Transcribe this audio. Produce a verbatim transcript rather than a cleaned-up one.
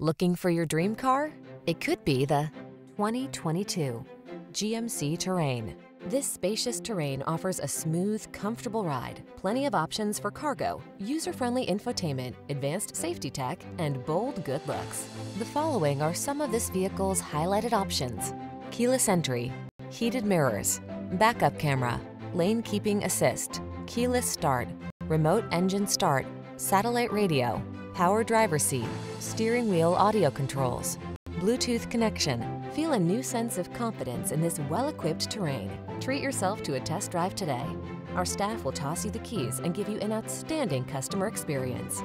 Looking for your dream car? It could be the twenty twenty-two G M C Terrain. This spacious Terrain offers a smooth, comfortable ride, plenty of options for cargo, user-friendly infotainment, advanced safety tech, and bold good looks. The following are some of this vehicle's highlighted options: keyless entry, heated mirrors, backup camera, lane keeping assist, keyless start, remote engine start, satellite radio, power driver seat, steering wheel audio controls, Bluetooth connection. Feel a new sense of confidence in this well-equipped Terrain. Treat yourself to a test drive today. Our staff will toss you the keys and give you an outstanding customer experience.